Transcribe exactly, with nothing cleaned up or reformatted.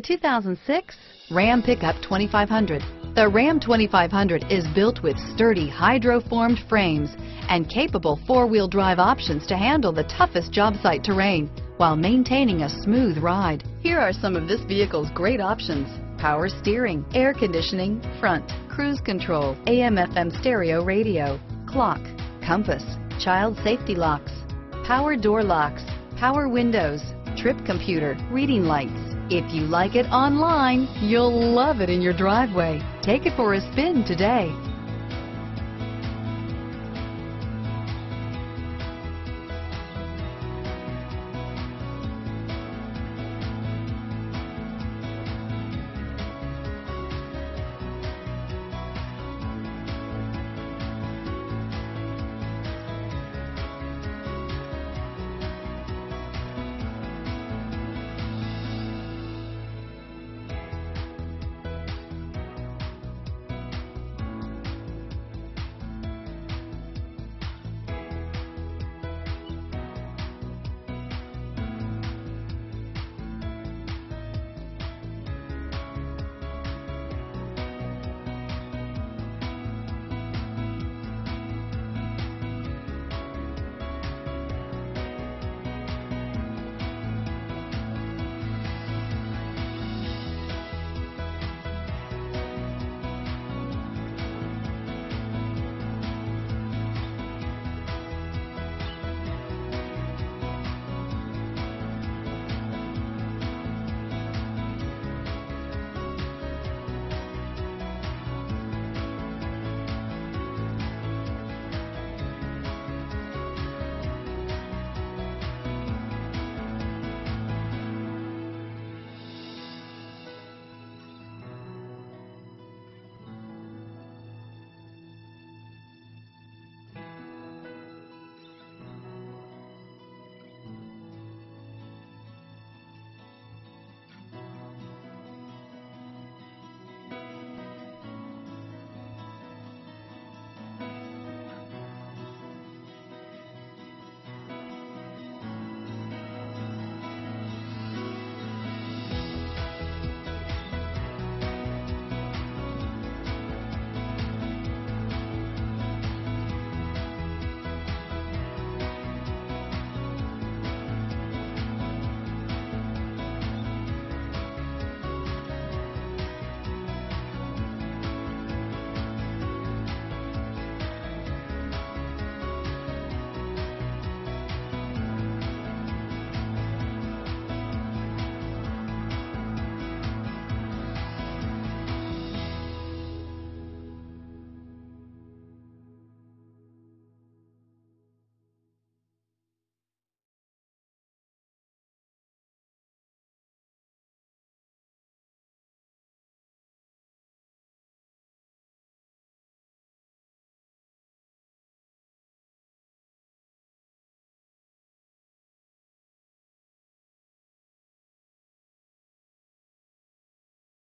The two thousand six Ram pickup twenty-five hundred. The Ram twenty-five hundred is built with sturdy hydroformed frames and capable four-wheel drive options to handle the toughest job site terrain while maintaining a smooth ride. Here are some of this vehicle's great options: power steering, air conditioning, front, cruise control, A M F M stereo radio, clock, compass, child safety locks, power door locks, power windows, trip computer, reading lights. If you like it online, you'll love it in your driveway. Take it for a spin today.